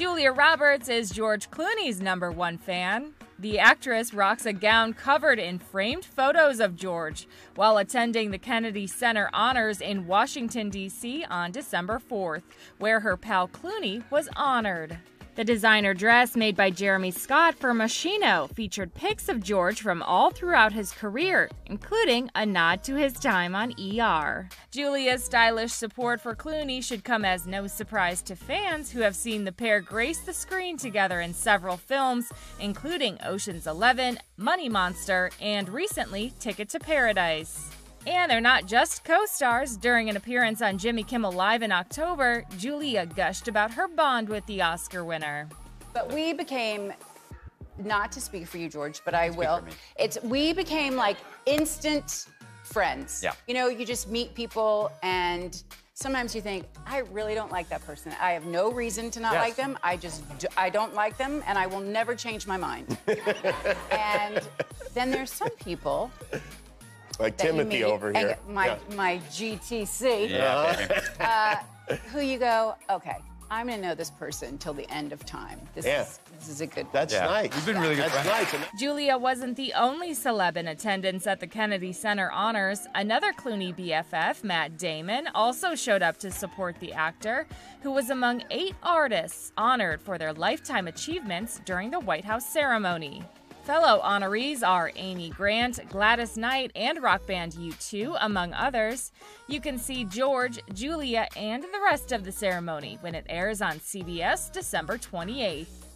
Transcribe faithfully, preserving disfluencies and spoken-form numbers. Julia Roberts is George Clooney's number one fan. The actress rocks a gown covered in framed photos of George while attending the Kennedy Center Honors in Washington, D C on December fourth, where her pal Clooney was honored. The designer dress made by Jeremy Scott for Moschino featured pics of George from all throughout his career, including a nod to his time on E R. Julia's stylish support for Clooney should come as no surprise to fans who have seen the pair grace the screen together in several films, including Ocean's Eleven, Money Monster, and recently Ticket to Paradise. And they're not just co-stars. During an appearance on Jimmy Kimmel Live in October, Julia gushed about her bond with the Oscar winner. But we became, not to speak for you, George, but I will. It's we became like instant friends. Yeah. You know, you just meet people and sometimes you think, I really don't like that person. I have no reason to not yes. like them. I just, I don't like them, and I will never change my mind. And then there's some people. Like Timothy over here. My, yeah. my G T C. Yeah. Uh, who you go, okay, I'm going to know this person till the end of time. This, yeah. is, this is a good That's yeah. nice. You've been really good That's friends. Nice. Julia wasn't the only celeb in attendance at the Kennedy Center Honors. Another Clooney B F F, Matt Damon, also showed up to support the actor, who was among eight artists honored for their lifetime achievements during the White House ceremony. Fellow honorees are Amy Grant, Gladys Knight, and rock band U two, among others. You can see George, Julia, and the rest of the ceremony when it airs on C B S December twenty-eighth.